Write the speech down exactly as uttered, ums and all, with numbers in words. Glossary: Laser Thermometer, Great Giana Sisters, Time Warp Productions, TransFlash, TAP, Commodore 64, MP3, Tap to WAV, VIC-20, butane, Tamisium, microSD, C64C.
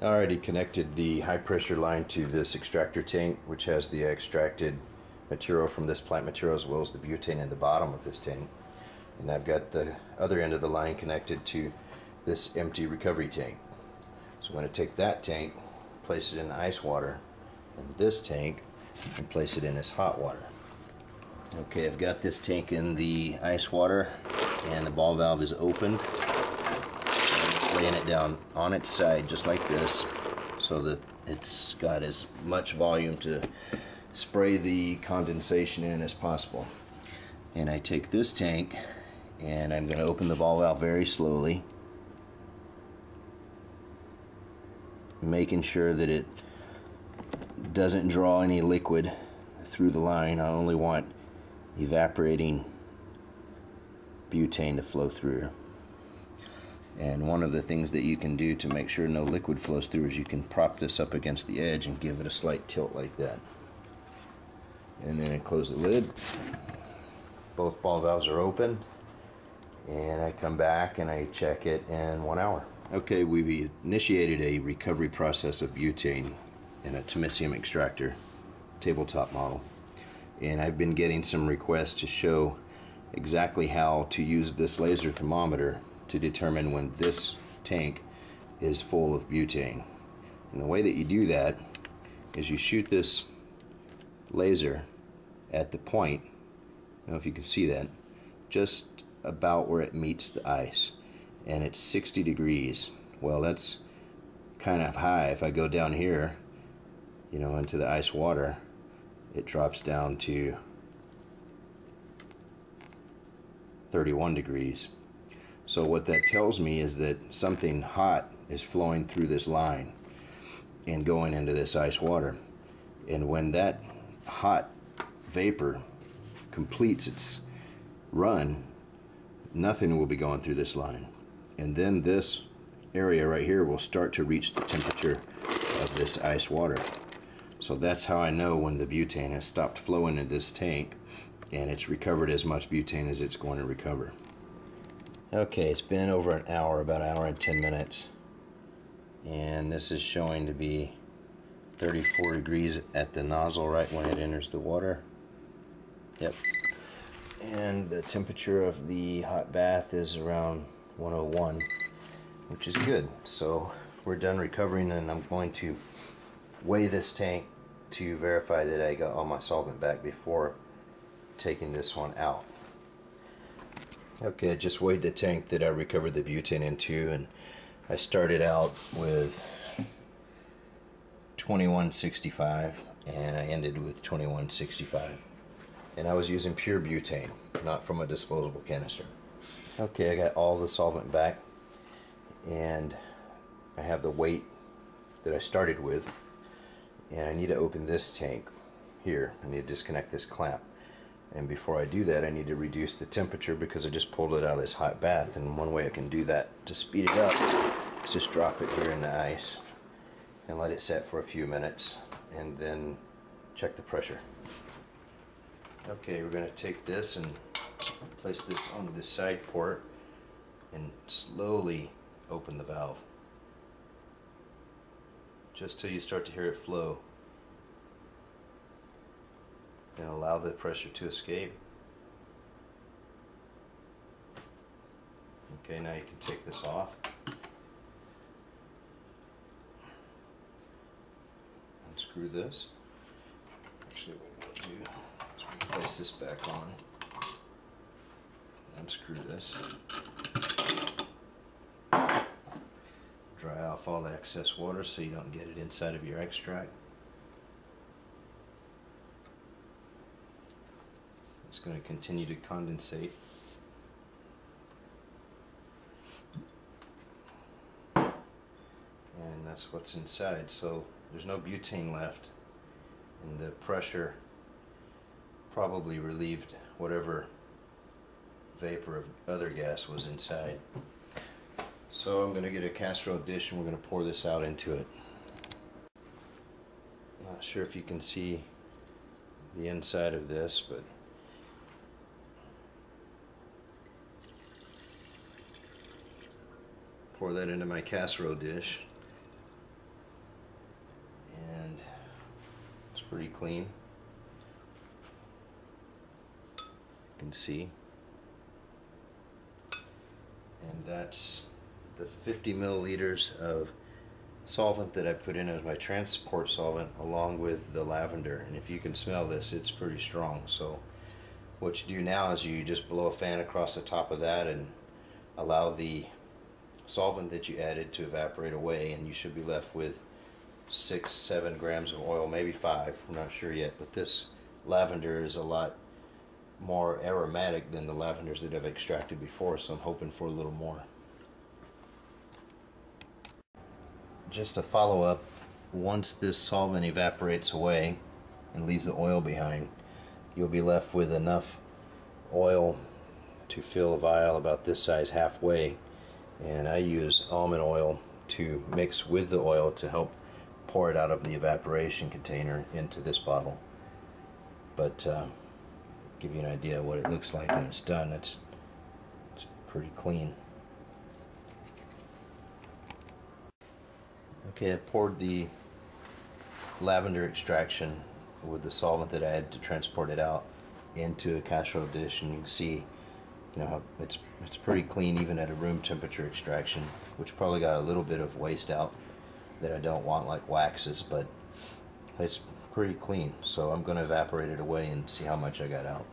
I already connected the high pressure line to this extractor tank, which has the extracted material from this plant material as well as the butane in the bottom of this tank. And I've got the other end of the line connected to this empty recovery tank. So I'm going to take that tank, place it in ice water, and this tank, and place it in as hot water. Okay, I've got this tank in the ice water, and the ball valve is opened. I'm laying it down on its side just like this, so that it's got as much volume to spray the condensation in as possible. And I take this tank, and I'm going to open the ball valve very slowly, making sure that it doesn't draw any liquid through the line. I only want evaporating butane to flow through. And one of the things that you can do to make sure no liquid flows through is you can prop this up against the edge and give it a slight tilt like that. And then I close the lid. Both ball valves are open, and I come back and I check it in one hour. Okay, we've initiated a recovery process of butane in a Tamisium extractor tabletop model, and I've been getting some requests to show exactly how to use this laser thermometer to determine when this tank is full of butane. And the way that you do that is you shoot this laser at the point, I don't know if you can see that, just about where it meets the ice, and it's sixty degrees. Well, that's kind of high. If I go down here, you know, into the ice water, it drops down to thirty-one degrees. So what that tells me is that something hot is flowing through this line and going into this ice water. And when that hot vapor completes its run, nothing will be going through this line. And then this area right here will start to reach the temperature of this ice water. So that's how I know when the butane has stopped flowing in this tank and it's recovered as much butane as it's going to recover. Okay, it's been over an hour, about an hour and ten minutes, and this is showing to be thirty-four degrees at the nozzle right when it enters the water. Yep. And the temperature of the hot bath is around one oh one, which is good. So we're done recovering, and I'm going to weigh this tank to verify that I got all my solvent back before taking this one out. Okay, I just weighed the tank that I recovered the butane into, and I started out with twenty-one sixty-five and I ended with twenty-one sixty-five. And I was using pure butane, not from a disposable canister. Okay, I got all the solvent back, and I have the weight that I started with, and I need to open this tank here. I need to disconnect this clamp. And before I do that, I need to reduce the temperature because I just pulled it out of this hot bath. And one way I can do that to speed it up is just drop it here in the ice and let it set for a few minutes and then check the pressure. Okay, we're going to take this and place this onto the side port and slowly open the valve just till you start to hear it flow. And allow the pressure to escape. Okay, now you can take this off. Unscrew this. Actually, what we'll do is we place this back on. Unscrew this. Dry off all the excess water so you don't get it inside of your extract. It's going to continue to condensate. And that's what's inside. So there's no butane left. And the pressure probably relieved whatever vapor of other gas was inside. So I'm going to get a casserole dish and we're going to pour this out into it. Not sure if you can see the inside of this, but pour that into my casserole dish. pretty clean. You can see. And that's the fifty milliliters of solvent that I put in as my transport solvent along with the lavender. And if you can smell this, it's pretty strong. So what you do now is you just blow a fan across the top of that and allow the solvent that you added to evaporate away, and you should be left with six, seven grams of oil, maybe five, I'm not sure yet. But this lavender is a lot more aromatic than the lavenders that I've extracted before, so I'm hoping for a little more. Just a follow-up, once this solvent evaporates away and leaves the oil behind, you'll be left with enough oil to fill a vial about this size halfway, and I use almond oil to mix with the oil to help pour it out of the evaporation container into this bottle. But uh, give you an idea of what it looks like when it's done. It's, it's pretty clean. Okay, I poured the lavender extraction with the solvent that I had to transport it out into a casserole dish, and you can see, you know, it's it's pretty clean even at a room temperature extraction, which probably got a little bit of waste out that I don't want, like waxes, but it's pretty clean. So I'm going to evaporate it away and see how much I got out.